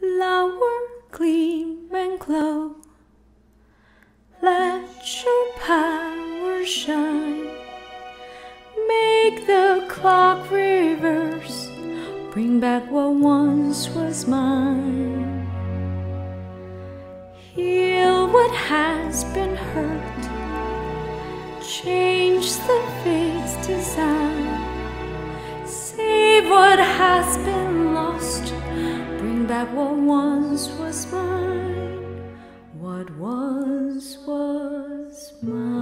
flower gleam and glow. Let your power shine, make the clock reverse, bring back what once was mine. Heal what has been hurt, change the fate's design, save what has been lost, bring back what once was mine. What once was mine.